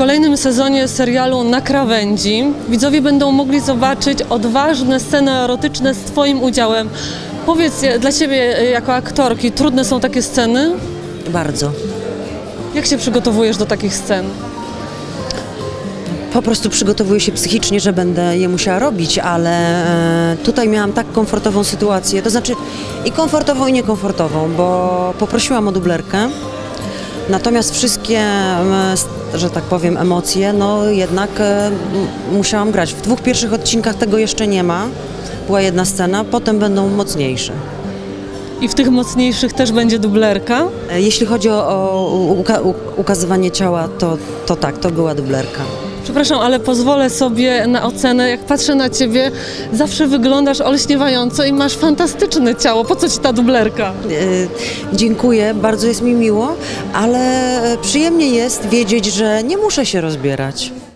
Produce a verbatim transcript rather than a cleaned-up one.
kolejnym sezonie serialu Na krawędzi widzowie będą mogli zobaczyć odważne sceny erotyczne z Twoim udziałem. Powiedz, dla Ciebie jako aktorki, trudne są takie sceny? Bardzo. Jak się przygotowujesz do takich scen? Po prostu przygotowuję się psychicznie, że będę je musiała robić, ale tutaj miałam tak komfortową sytuację, to znaczy i komfortową, i niekomfortową, bo poprosiłam o dublerkę, natomiast wszystkie, że tak powiem, emocje, no jednak musiałam grać. W dwóch pierwszych odcinkach tego jeszcze nie ma, była jedna scena, potem będą mocniejsze. I w tych mocniejszych też będzie dublerka? Jeśli chodzi o, o uka ukazywanie ciała, to, to tak, to była dublerka. Przepraszam, ale pozwolę sobie na ocenę. Jak patrzę na Ciebie, zawsze wyglądasz olśniewająco i masz fantastyczne ciało. Po co Ci ta dublerka? Yy, dziękuję, bardzo jest mi miło, ale przyjemnie jest wiedzieć, że nie muszę się rozbierać.